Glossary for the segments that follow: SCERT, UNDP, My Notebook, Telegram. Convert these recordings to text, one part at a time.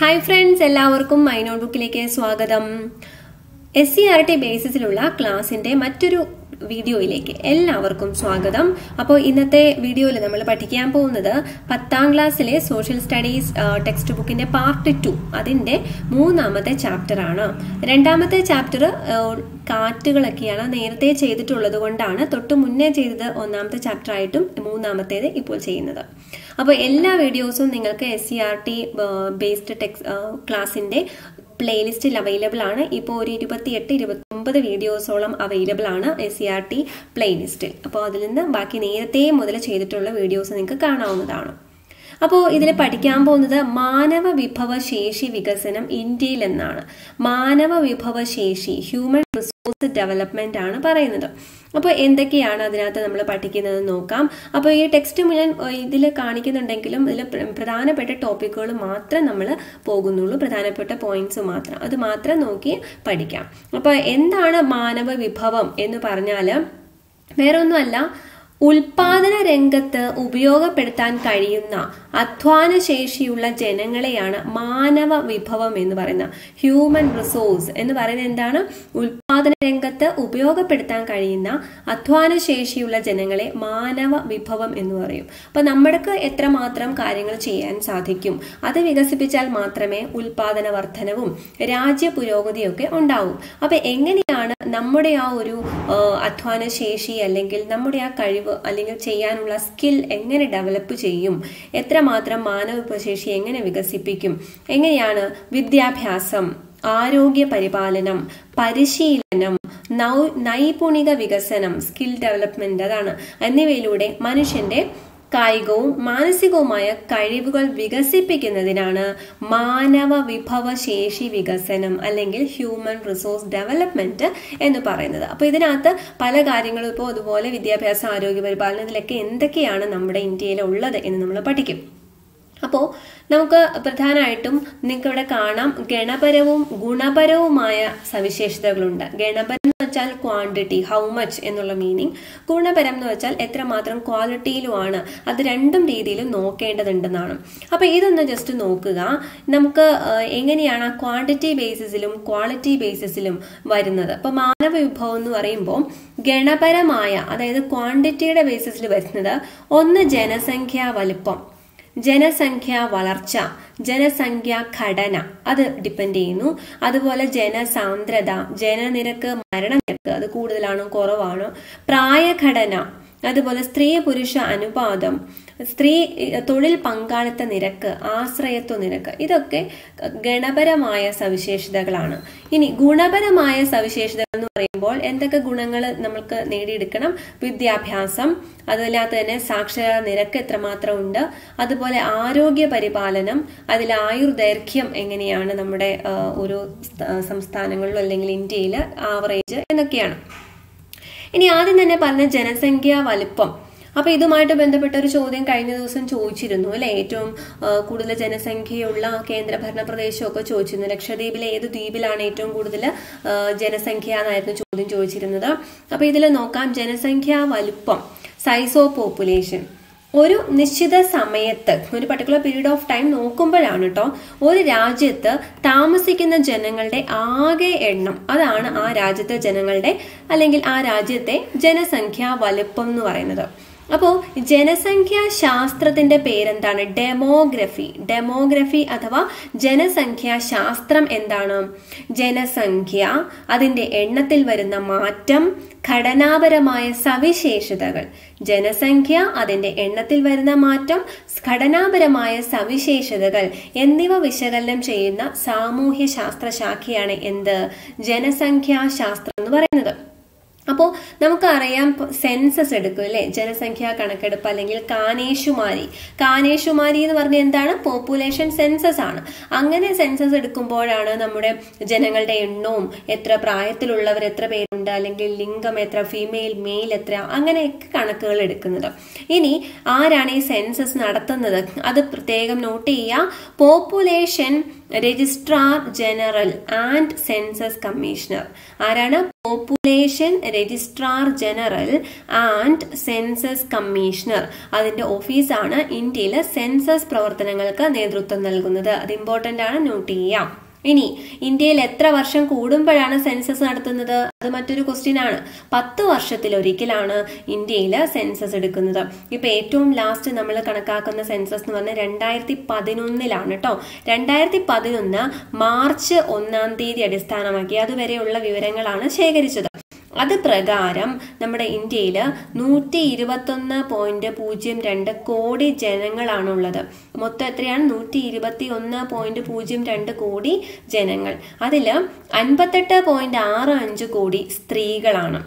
Hi friends, എല്ലാവർക്കും മൈനോ ബുക്കിലേക്ക് സ്വാഗതം. SCERT ബേസിസിലുള്ള ക്ലാസിന്റെ മറ്റൊരു വീഡിയോയിലേക്ക് എല്ലാവർക്കും സ്വാഗതം. അപ്പോൾ ഇന്നത്തെ വീഡിയോയിൽ നമ്മൾ പഠിക്കാൻ പോകുന്നത് 10ാം ക്ലാസ്സിലെ സോഷ്യൽ സ്റ്റഡീസ് ടെക്സ്റ്റ് ബുക്കിന്റെ പാർട്ട് 2 അതിന്റെ മൂന്നാമത്തെ ചാപ്റ്റർ ആണ്. രണ്ടാമത്തെ ചാപ്റ്റർ കാറ്റുകളൊക്കെയാണ് നേരത്തെ ചെയ്തിട്ടുള്ളത് കൊണ്ടാണ് തൊട്ട് മുന്നേ ചെയ്തത് ഒന്നാമത്തെ ചാപ്റ്റർ ആയിട്ടും മൂന്നാമത്തേത് ഇപ്പോൾ ചെയ്യുന്നത്. അപ്പോൾ എല്ലാ വീഡിയോസും നിങ്ങൾക്ക് SCERT ബേസ്ഡ് ടെക്സ്റ്റ് ക്ലാസിന്റെ പ്ലേലിസ്റ്റിൽ അവൈലബിൾ ആണ്. ഇപ്പോൾ ഒരു 28-29 വീഡിയോസോളം അവൈലബിൾ ആണ് SCERT പ്ലേലിസ്റ്റിൽ. അപ്പോൾ അതിൽ നിന്ന് ബാക്കി നേരത്തെ മുതൽ ചെയ്തിട്ടുള്ള വീഡിയോസ് നിങ്ങൾക്ക് കാണാവുന്നതാണ്. അപ്പോൾ ഇതിൽ പഠിക്കാൻ പോകുന്നത് മാനവ വിഭവശേഷി വികസനം ഇന്ത്യയിൽ എന്നാണ്. മാനവ വിഭവശേഷി ഹ്യൂമൻ റിസോഴ്സ് ഡെവലപ്മെന്റ് ആണ് പറയുന്നത്. അപ്പോൾ എന്തൊക്കെയാണ് അതിനകത്ത് നമ്മൾ പഠിക്കുന്നത് നോക്കാം. അപ്പോൾ ഈ ടെക്സ്റ്റ് മുഴുവൻ ഇതിൽ കാണിക്കുന്നുണ്ടെങ്കിലും ഇതിൽ പ്രധാനപ്പെട്ട ടോപ്പിക്കുകൾ മാത്രം നമ്മൾ പോകുന്നുള്ളൂ, പ്രധാനപ്പെട്ട പോയിന്റ്സ് മാത്രം, അത് മാത്രം നോക്കി പഠിക്കാം. അപ്പോൾ എന്താണ് മാനവ വിഭവം എന്ന് പറഞ്ഞാൽ വേറൊന്നുമല്ല, ഉൽപാദന രംഗത്ത് ഉപയോഗപ്പെടുത്താൻ കഴിയുന്ന അധ്വാനശേഷിയുള്ള ജനങ്ങളെയാണ് മാനവ വിഭവം എന്ന് പറയുന്നത്. ഹ്യൂമൻ റിസോഴ്സ് എന്ന് പറയുന്നത് എന്താണ്? ഉൽപാദന രംഗത്ത് ഉപയോഗപ്പെടുത്താൻ കഴിയുന്ന അധ്വാനശേഷിയുള്ള ജനങ്ങളെ മാനവ വിഭവം എന്ന് പറയും. അപ്പൊ നമ്മൾക്ക് എത്രമാത്രം കാര്യങ്ങൾ ചെയ്യാൻ സാധിക്കും, അത് വികസിപ്പിച്ചാൽ മാത്രമേ ഉൽപാദന വർധനവും രാജ്യ പുരോഗതിയൊക്കെ ഉണ്ടാവും. അപ്പൊ എങ്ങനെയാണ് നമ്മുടെ ആ ഒരു അധ്വാനശേഷി അല്ലെങ്കിൽ നമ്മുടെ ആ കഴിവ് അല്ലെങ്കിൽ ചെയ്യാനുള്ള സ്കിൽ എങ്ങനെ ഡെവലപ്പ് ചെയ്യും, എത്രമാത്രം മാനവ വിഭവശേഷി എങ്ങനെ വികസിപ്പിക്കും, എങ്ങനെയാണ് വിദ്യാഭ്യാസം, ആരോഗ്യ പരിപാലനം, പരിശീലനം, നൈപുണിക വികസനം, സ്കിൽ ഡെവലപ്മെന്റ് അതാണ് എന്നിവയിലൂടെ മനുഷ്യന്റെ കായികവും മാനസികവുമായ കഴിവുകൾ വികസിപ്പിക്കുന്നതിനാണ് മാനവ വിഭവശേഷി വികസനം അല്ലെങ്കിൽ ഹ്യൂമൻ റിസോഴ്സ് ഡെവലപ്മെന്റ് എന്ന് പറയുന്നത്. അപ്പോൾ ഇതിനകത്ത് പല കാര്യങ്ങളും ഇപ്പോൾ അതുപോലെ വിദ്യാഭ്യാസം, ആരോഗ്യ പരിപാലനം, ഇതിലൊക്കെ എന്തൊക്കെയാണ് നമ്മുടെ ഇന്ത്യയിൽ ഉള്ളത് എന്ന് നമ്മൾ പഠിക്കും. അപ്പോൾ നമുക്ക് പ്രധാനമായിട്ടും നിങ്ങൾക്ക് ഇവിടെ കാണാം ഗണപരവും ഗുണപരവുമായ സവിശേഷതകളുണ്ട്. ഗണപരം എന്ന് വെച്ചാൽ ക്വാണ്ടിറ്റി, ഹൗ മച്ച് എന്നുള്ള മീനിങ്. ഗുണപരം എന്ന് വെച്ചാൽ എത്രമാത്രം ക്വാളിറ്റിയിലുമാണ്. അത് രണ്ടും രീതിയിലും നോക്കേണ്ടതുണ്ടെന്നാണ്. അപ്പോൾ ഇതൊന്ന് ജസ്റ്റ് നോക്കുക, നമുക്ക് എങ്ങനെയാണ് ക്വാണ്ടിറ്റി ബേസിസിലും ക്വാളിറ്റി ബേസിസിലും വരുന്നത്. അപ്പോൾ മാനവ വിഭവം എന്ന് പറയുമ്പോൾ ഗണപരമായ, അതായത് ക്വാണ്ടിറ്റിയുടെ ബേസിസിൽ വരുന്നത് ഒന്ന് ജനസംഖ്യാ വലുപ്പം, ജനസംഖ്യ വളർച്ച, ജനസംഖ്യ ഘടന, അത് ഡിപ്പെൻഡ് ചെയ്യുന്നു. അതുപോലെ ജനസാന്ദ്രത, ജനനിരക്ക്, മരണനിരക്ക്, അത് കൂടുതലാണോ കുറവാണോ, പ്രായഘടന, അതുപോലെ സ്ത്രീ പുരുഷ അനുപാതം, സ്ത്രീ തൊഴിൽ പങ്കാളിത്ത നിരക്ക്, ആശ്രയത്വ നിരക്ക്, ഇതൊക്കെ ഗണപരമായ സവിശേഷതകളാണ്. ഇനി ഗുണപരമായ സവിശേഷതകൾ എന്ന് പറയുമ്പോൾ എന്തൊക്കെ ഗുണങ്ങൾ നമുക്ക് നേടിയെടുക്കണം? വിദ്യാഭ്യാസം, അതില്ലാത്ത തന്നെ സാക്ഷരതാ നിരക്ക് എത്രമാത്രം ഉണ്ട്, അതുപോലെ ആരോഗ്യ പരിപാലനം, അതിൽ ആയുർദൈർഘ്യം എങ്ങനെയാണ് നമ്മുടെ ഒരു സംസ്ഥാനങ്ങളിലും അല്ലെങ്കിൽ ഇന്ത്യയിൽ ആവറേജ് എന്നൊക്കെയാണ്. ഇനി ആദ്യം തന്നെ പറഞ്ഞ ജനസംഖ്യാ വലുപ്പം. അപ്പൊ ഇതുമായിട്ട് ബന്ധപ്പെട്ട ഒരു ചോദ്യം കഴിഞ്ഞ ദിവസം ചോദിച്ചിരുന്നു അല്ലെ? ഏറ്റവും കൂടുതൽ ജനസംഖ്യയുള്ള കേന്ദ്രഭരണ പ്രദേശമൊക്കെ ചോദിച്ചിരുന്നു. ലക്ഷദ്വീപിലെ ഏത് ദ്വീപിലാണ് ഏറ്റവും കൂടുതൽ ജനസംഖ്യ എന്നായിരുന്നു ചോദ്യം ചോദിച്ചിരുന്നത്. അപ്പൊ ഇതിൽ നോക്കാം ജനസംഖ്യാ വലുപ്പം, സൈസ് ഓഫ് പോപ്പുലേഷൻ. ഒരു നിശ്ചിത സമയത്ത്, ഒരു പർട്ടിക്കുലർ പീരീഡ് ഓഫ് ടൈം നോക്കുമ്പോഴാണ് കേട്ടോ, ഒരു രാജ്യത്ത് താമസിക്കുന്ന ജനങ്ങളുടെ ആകെ എണ്ണം, അതാണ് ആ രാജ്യത്തെ ജനങ്ങളുടെ അല്ലെങ്കിൽ ആ രാജ്യത്തെ ജനസംഖ്യാ വലുപ്പം എന്ന് പറയുന്നത്. അപ്പോൾ ജനസംഖ്യാ ശാസ്ത്രത്തിന്റെ പേരെന്താണ്? ഡെമോഗ്രഫി. ഡെമോഗ്രഫി അഥവാ ജനസംഖ്യാ ശാസ്ത്രം എന്താണ്? ജനസംഖ്യ, അതിന്റെ എണ്ണത്തിൽ വരുന്ന മാറ്റം, ഘടനാപരമായ സവിശേഷതകൾ. ജനസംഖ്യ, അതിന്റെ എണ്ണത്തിൽ വരുന്ന മാറ്റം, ഘടനാപരമായ സവിശേഷതകൾ എന്നിവ വിശകലനം ചെയ്യുന്ന സാമൂഹ്യ ശാസ്ത്ര ശാഖയാണ് എന്ത്? ജനസംഖ്യാ ശാസ്ത്രം എന്ന് പറയുന്നത്. അപ്പോൾ നമുക്കറിയാം സെൻസസ് എടുക്കും അല്ലെ, ജനസംഖ്യാ കണക്കെടുപ്പ് അല്ലെങ്കിൽ കാനേഷുമാരി. കാനേഷുമാരി എന്ന് പറഞ്ഞാൽ എന്താണ്? പോപ്പുലേഷൻ സെൻസസ് ആണ്. അങ്ങനെ സെൻസസ് എടുക്കുമ്പോഴാണ് നമ്മുടെ ജനങ്ങളുടെ എണ്ണവും, എത്ര പ്രായത്തിലുള്ളവർ എത്ര പേരുണ്ട്, അല്ലെങ്കിൽ ലിംഗം എത്ര, ഫീമെയിൽ മെയിൽ എത്ര, അങ്ങനെയൊക്കെ കണക്കുകൾ എടുക്കുന്നത്. ഇനി ആരാണ് ഈ സെൻസസ് നടത്തുന്നത്? അത് പ്രത്യേകം നോട്ട് ചെയ്യുക. Population Registrar General and Census Commissioner. Arana Population Registrar General and Census Commissioner. That office is India Census Pravarthanangalka Nedruttham Nalgunnathu. That important aanu note cheyyam. Ini India letra version kudumpalana census nadathunnathu. Adu mattoru question aanu. 10 varshathil orikkalana India census edukkannathu. Ipo ettavum last nammal kanakakkunna census nu parnal 2011 aanu ṭo. 2011 March 1st theedi adisthanamaki adu vareyulla vivarangalana shekarichathu. That's pragaram, number India, Nuti Iribatona point, Pujim, tender, Cody, Jenangal Anulada. Motatrian, Nuti Iribatona point, Pujim, tender, Cody, Jenangal. Adilla, Anpatheta point, Ara and Jacody, Strigalana.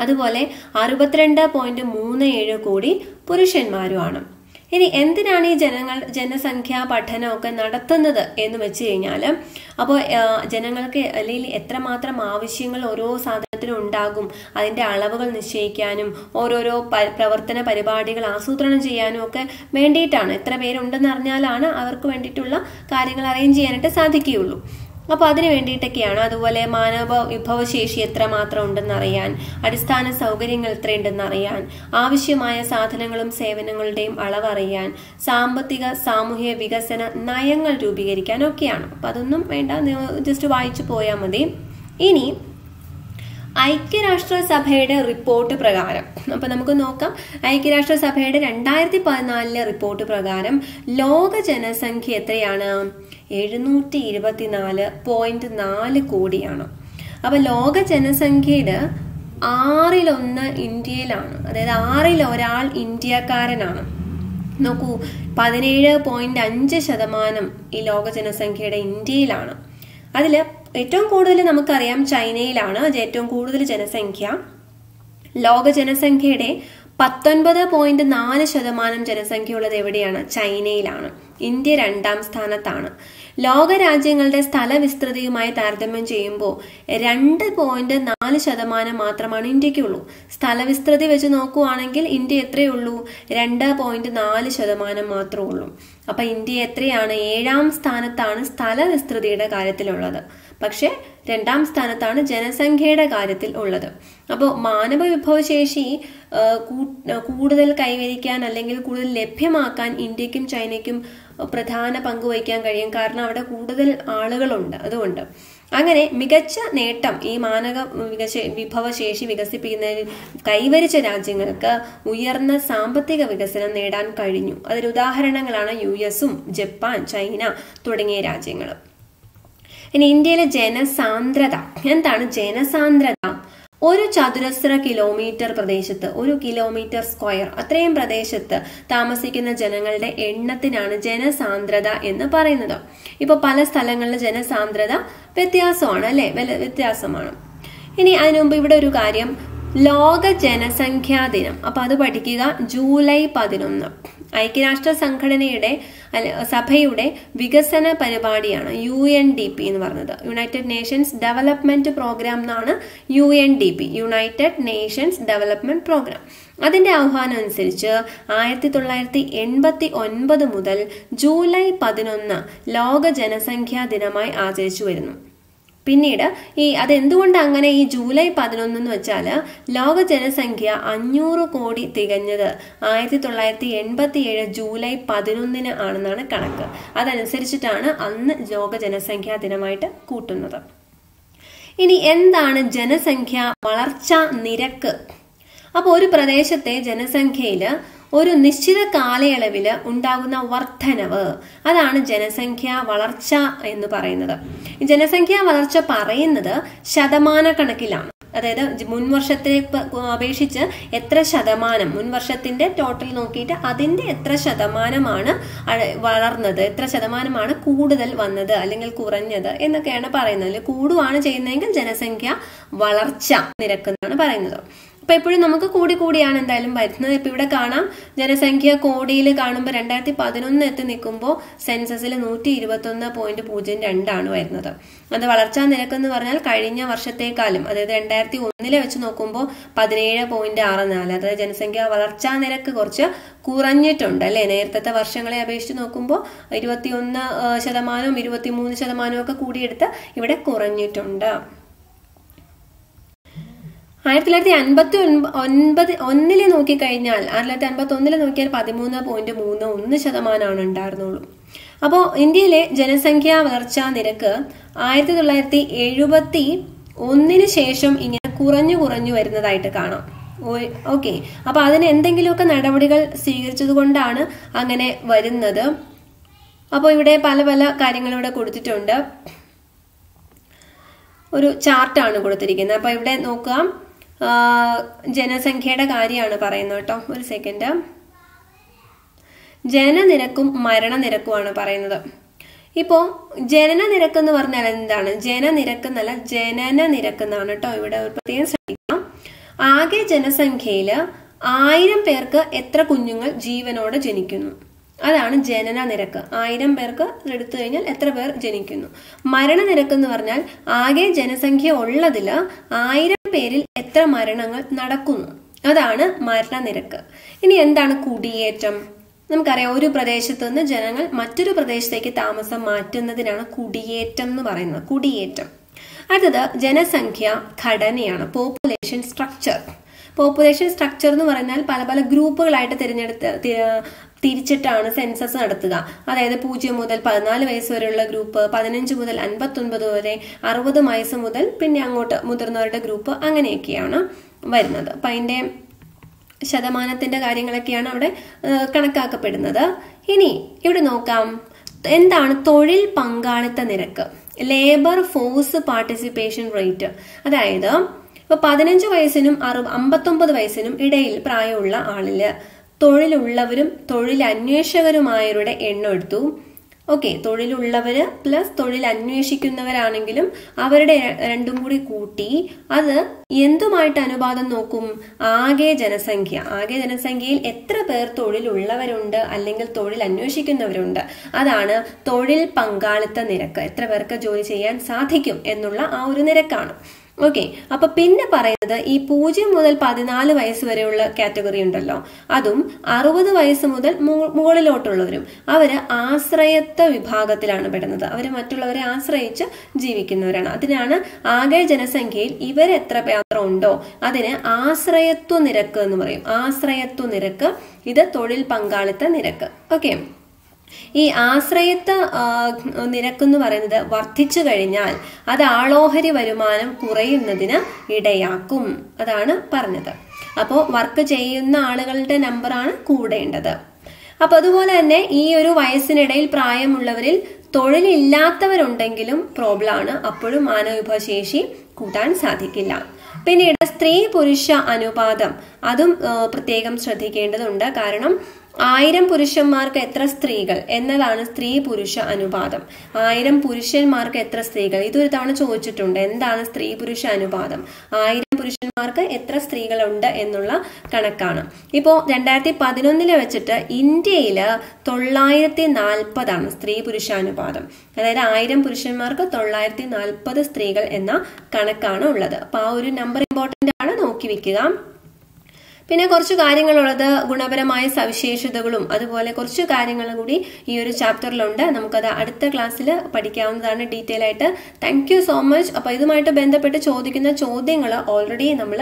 Adavole, Arubatrenda point, Muna Edo Cody, Purishan Mariana. ഇനി എന്തിനാണ് ഈ ജനസംഖ്യാ പഠനമൊക്കെ നടത്തുന്നത് എന്ന് വെച്ചുകഴിഞ്ഞാൽ അപ്പോൾ ജനങ്ങൾക്ക് അല്ലെങ്കിൽ എത്രമാത്രം ആവശ്യങ്ങൾ ഓരോ സാധനത്തിനും ഉണ്ടാകും അതിന്റെ അളവുകൾ നിശ്ചയിക്കാനും ഓരോരോ പ്രവർത്തന പരിപാടികൾ ആസൂത്രണം ചെയ്യാനും ഒക്കെ വേണ്ടിയിട്ടാണ് എത്ര പേരുണ്ടെന്ന് അറിഞ്ഞാലാണ് അവർക്ക് വേണ്ടിയിട്ടുള്ള കാര്യങ്ങൾ അറേഞ്ച് ചെയ്യാനായിട്ട് സാധിക്കുകയുള്ളൂ അപ്പോൾ അതിനു വേണ്ടിയിട്ടൊക്കെയാണ് അതുപോലെ മാനവ വിഭവശേഷി എത്ര മാത്രം ഉണ്ടെന്ന് അറിയാൻ അടിസ്ഥാന സൗകര്യങ്ങൾ എത്ര ഉണ്ടെന്ന് അറിയാൻ ആവശ്യമായ സാധനങ്ങളും സേവനങ്ങളുടെയും അളവ് അറിയാൻ സാമ്പത്തിക സാമൂഹിക വികസന നയങ്ങൾ രൂപീകരിക്കാൻ ഒക്കെയാണ് അപ്പോൾ അതൊന്നും വേണ്ട ജസ്റ്റ് വായിച്ചു പോയാൽ മതി ഇനി ഐക്യരാഷ്ട്ര സഭയുടെ റിപ്പോർട്ട് പ്രകാരം അപ്പോൾ നമുക്ക് നോക്കാം ഐക്യരാഷ്ട്ര സഭയുടെ 2014 ലെ റിപ്പോർട്ട് പ്രകാരം ലോക ജനസംഖ്യ എത്രയാണ് 724.4 കോടിയാണ് അപ്പോൾ ലോക ജനസംഖ്യയുടെ 1/6 ഇന്ത്യയിലാണ് അതായത് 1/6 ഇന്ത്യക്കാരനാണ് നോക്കൂ 17.5% ഈ ലോക ജനസംഖ്യയുടെ ഇന്ത്യയിലാണ് അതിൽ ഏറ്റവും കൂടുതൽ നമുക്കറിയാം ചൈനയിലാണ് ഏറ്റവും കൂടുതൽ ജനസംഖ്യ ലോക ജനസംഖ്യയുടെ 19.4% ജനസംഖ്യയുള്ളത് എവിടെയാണ് ചൈനയിലാണ് ഇന്ത്യ രണ്ടാം സ്ഥാനത്താണ് ലോകരാജ്യങ്ങളുടെ സ്ഥലവിസ്തൃതിയുമായി താരതമ്യം ചെയ്യുമ്പോൾ 2.4% മാത്രമാണ് ഇന്ത്യക്കുള്ളൂ സ്ഥലവിസ്തൃതി വെച്ച് നോക്കുകയാണെങ്കിൽ ഇന്ത്യ എത്രയുള്ളൂ 2.4% മാത്രമേ ഉള്ളൂ അപ്പോൾ ഇന്ത്യ എത്രയാണ് 7ാം സ്ഥാനത്താണ് സ്ഥലവിസ്തൃതിയുടെ കാര്യത്തിലുള്ളത് പക്ഷേ 2ാം സ്ഥാനത്താണ് ജനസംഖ്യയുടെ കാര്യത്തിൽ ഉള്ളത് അപ്പോൾ മാനവ വിഭവശേഷി കൂടുതൽ കൈവരിക്കാൻ അല്ലെങ്കിൽ കൂടുതൽ ലഭ്യമാക്കാൻ ഇന്ത്യക്കും ചൈനയ്ക്കും പ്രധാന പങ്ക് വഹിക്കാൻ കഴിയും കാരണം അവിടെ കൂടുതൽ ആളുകളുണ്ട് അതുകൊണ്ട് അങ്ങനെ മികച്ച നേട്ടം ഈ മാനവ വിഭവശേഷി വികസിപ്പിക്കുന്നതിൽ കൈവരിച്ച രാജ്യങ്ങൾക്ക് ഉയർന്ന സാമ്പത്തിക വികസനം നേടാൻ കഴിഞ്ഞു അതിന് ഉദാഹരണങ്ങളാണ് യുഎസും ജപ്പാൻ ചൈന തുടങ്ങിയ രാജ്യങ്ങൾ ഇനി ഇന്ത്യയിലെ ജനസാന്ദ്രത എന്താണ് ജനസാന്ദ്രത ഒരു ചതുരശ്ര കിലോമീറ്റർ പ്രദേശത്ത് ഒരു കിലോമീറ്റർ സ്ക്വയർ അത്രയും പ്രദേശത്ത് താമസിക്കുന്ന ജനങ്ങളുടെ എണ്ണത്തിനാണ് ജനസാന്ദ്രത എന്ന് പറയുന്നത് ഇപ്പോൾ പല സ്ഥലങ്ങളിലെ ജനസാന്ദ്രത വ്യത്യാസമാണ് അല്ലേ വ്യത്യാസമാണ് ഇനി അതിനു മുമ്പ് ഇവിടെ ഒരു കാര്യം ലോക ജനസംഖ്യാ ദിനം അപ്പോൾ അത് പഠിക്കുക ജൂലൈ 11 ഐക്യരാഷ്ട്ര സംഘടനയുടെ സഭയുടെ വികസന പരിപാടിയാണ് UNDP എന്ന് പറഞ്ഞത് യുണൈറ്റഡ് നേഷൻസ് ഡെവലപ്മെന്റ് പ്രോഗ്രാം എന്നാണ് UNDP United Nations development programme അതിന്റെ ആഹ്വാനം അനുസരിച്ച് 1989 മുതൽ ജൂലൈ 11 ലോക ജനസംഖ്യാ ദിനമായി ആചരിച്ചു വരുന്നു പിന്നീട് ഈ അതെന്തുകൊണ്ട് അങ്ങനെ ഈ ജൂലൈ 11 എന്ന് വെച്ചാൽ ലോക ജനസംഖ്യ 500 കോടി തികഞ്ഞത് 1987 ജൂലൈ 11 ആണെന്നാണ് കണക്ക് അതനുസരിച്ചിട്ടാണ് അന്ന് ലോക ജനസംഖ്യാ ദിനമായിട്ട് കൂട്ടുന്നത് ഇനി എന്താണ് ജനസംഖ്യ വളർച്ചാ നിരക്ക് അപ്പോൾ ഒരു പ്രദേശത്തെ ജനസംഖ്യയിൽ ഒരു നിശ്ചിത കാലയളവിൽ ഉണ്ടാകുന്ന വർധനവ് അതാണ് ജനസംഖ്യാ വളർച്ച എന്ന് പറയുന്നത് ജനസംഖ്യാ വളർച്ച പറയുന്നത് ശതമാന കണക്കിലാണ് അതായത് മുൻവർഷത്തെ അപേക്ഷിച്ച് എത്ര ശതമാനം മുൻവർഷത്തിന്റെ ടോട്ടൽ നോക്കിയിട്ട് അതിന്റെ എത്ര ശതമാനമാണ് വളർന്നത് എത്ര ശതമാനമാണ് കൂടുതൽ വന്നത് അല്ലെങ്കിൽ കുറഞ്ഞത് എന്നൊക്കെയാണ് പറയുന്നത് കൂടുവാണ് ചെയ്യുന്നതെങ്കിൽ ജനസംഖ്യ വളർച്ച നിരക്ക് എന്നാണ് പറയുന്നത് Paper Namaka Kodi Kodian and Dalam Bathna, Pivakana, Janasankia Kodi, Kanamba Randati Padanun at the Nicumbo, Census and Uti, Rivatuna point to Pujin and Dano another. And the Valarcha Nerakan Varnal, Kaidina Varshate Kalim, other than Darthi Unile Vechinocumbo, Padreda point Aranala, Janasankia Valarcha Neraka Gorcha, Kuranyatunda, Lener, Tata Varshangal Abishinocumbo, Idvatuna Shadamano, Mirvatimun Shadamanoka Kudita, Ivada Kuranyatunda. I feel the Anbatun on but on the Noki Kainal, and let Anbaton the Nokia Padimuna point to Muna on the Shadamana and Darnulu. Upon India, Janasankia Varcha Niraka, I feel like the Edubati only the Shesham in a Kuranu in the Daitakana. Okay, upon anything you look an adamatical secret to the Gondana, Angane Vadin Nada. Upon you day Palabala, Karingalada Kurtitunda. Chart on a Gurthirigana by Nokam. Janus and Keda Gari on a paranoid will second them. Jana Niracum, Myrana Niracu on a paranoid. Hippo Jana Niracan Varnalandana, Jana Niracanala, Jana Niracanana, Toyota, Patin Age Janus and Kayla, Iron Perka, Etra Kunjunga, Jeevan order Genicunum. That's Janana Neraka. Item Berka, Reduthinal, Etherber, Genicino. Myrana Neraka Varnal, Age Genesanki Oladilla, Item Peril, Ether Myranangal, Nadakun. Adana, Myrna Neraka. In the end, than a Kudiatum. Nam Karauru Pradesh, the general, Maturu Pradesh, take Tamasa Martin, the Dana Kudiatum, the Varana, Kudiatum. Other Genesankia, Kadaniana, population structure. Population structure in the Varanal, Palabala group or lighter than Tirichetan census Narthaga. Are the Puja Mudal, Padanal Vaisarilla group, Padananju Mudal, and Batun Badore, Arva the Maisa Mudal, Pinyangota Mudanarda group, Anganekiana, Varanada. Pinde Shadamanatinda Garingakiana, Kanaka Pedanada. Hini, you don't know come. Then the Toril Panganata Nereka. Labour force participation rate. Ada Padananju Vaisinum, Arab Ambatumba Vaisinum, Idail, Prayula, Alila. Todilullaverum, Todil Annuishavarumayude ennodu. Okay, Todilullaver plus Todil Annuishikkunavaranengilum, avare rendum koodi kooti, adu endumayittu anubadham nokkum, aage janasankhya etra per todilullavarundu, allengil Todil Annuishikkunnavarundu, adana Todil Pangalatha Nirakku, etra perkku joli cheyan sadhikkum ennulla aa oru nirakkanu. Okay, now we will see the category of the law. That is the 60th and 3rd. That is the Asrayatha. That is the Asrayatha. That is the Asrayatha. That is the This Asrayatha Nirakkunnu Paranathu Varthichu Kazhinjal, Athu Aalohari Varumanam Kurayunnathinu Idayakkum, Athanu Paranathu. Appo work cheyyunna aalukalude number aanu koodendathu. Appo athupole thanne ee oru vayasinidayil prayamullavaril tholilillathavaruണ്ടെങ്കിലും problem aanu, appozhum manavibhasheshi കൂട്ടാൻ സാധിക്കില്ല. പിന്നീട് സ്ത്രീ പുരുഷ അനുപാതം അതും പ്രത്യേകം ശ്രദ്ധിക്കേണ്ടതുണ്ട് കാരണം 1000 പുരുഷന്മാർക്ക് എത്ര സ്ത്രീകൾ എന്നതാണ് സ്ത്രീ പുരുഷ അനുപാതം 1000 പുരുഷന്മാർക്ക് എത്ര സ്ത്രീകൾ ഇതൊരു തവണ ചോദിച്ചിട്ടുണ്ട് എന്താണ് സ്ത്രീ പുരുഷ അനുപാതം 1000 പുരുഷന്മാർക്ക് എത്ര സ്ത്രീകൾ ഉണ്ട് എന്നുള്ള കണക്കാണ് ഇപ്പോൾ 2011 ൽ വെച്ചിട്ട് ഇന്ത്യയിൽ 940 ആണ് സ്ത്രീ പുരുഷ അനുപാതം അതായത് 1000 പുരുഷന്മാർക്ക് 940 സ്ത്രീകൾ എന്ന കണക്കാണ് ഉള്ളത് അപ്പോൾ ആ ഒരു നമ്പർ ഇംപോർട്ടന്റ് ആണ് നോക്കി വെക്കുക പിന്നെ കുറച്ച് കാര്യങ്ങളുള്ളത് ഗുണപരമായ സവിശേഷതകളും അതുപോലെ കുറച്ച് കാര്യങ്ങളും കൂടി ഈ ഒരു ചാപ്റ്ററിലുണ്ട് നമുക്ക് അത് അടുത്ത ക്ലാസ്സിൽ പഠിക്കാവുന്നതാണ് ഡീറ്റെയിൽ ആയിട്ട് താങ്ക്യൂ സോ മച്ച് അപ്പോൾ ഇതുമായിട്ട് ബന്ധപ്പെട്ട് ചോദിക്കുന്ന ചോദ്യങ്ങൾ ഓൾറെഡി നമ്മൾ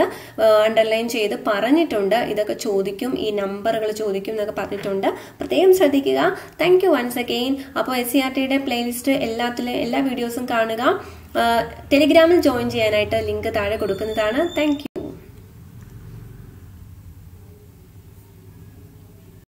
അണ്ടർലൈൻ ചെയ്തു പറഞ്ഞിട്ടുണ്ട് ഇതൊക്കെ ചോദിക്കും ഈ നമ്പറുകൾ ചോദിക്കും എന്നൊക്കെ പറഞ്ഞിട്ടുണ്ട് പ്രത്യേകം ശ്രദ്ധിക്കുക താങ്ക്യൂ വൺസ് അഗൈൻ അപ്പോൾ എസ്സിആർടിയുടെ പ്ലേലിസ്റ്റ് എല്ലാ വീഡിയോസും കാണുക ടെലിഗ്രാമിൽ ജോയിൻ ചെയ്യാനായിട്ട് ലിങ്ക് താഴെ കൊടുക്കുന്നതാണ് താങ്ക്യൂ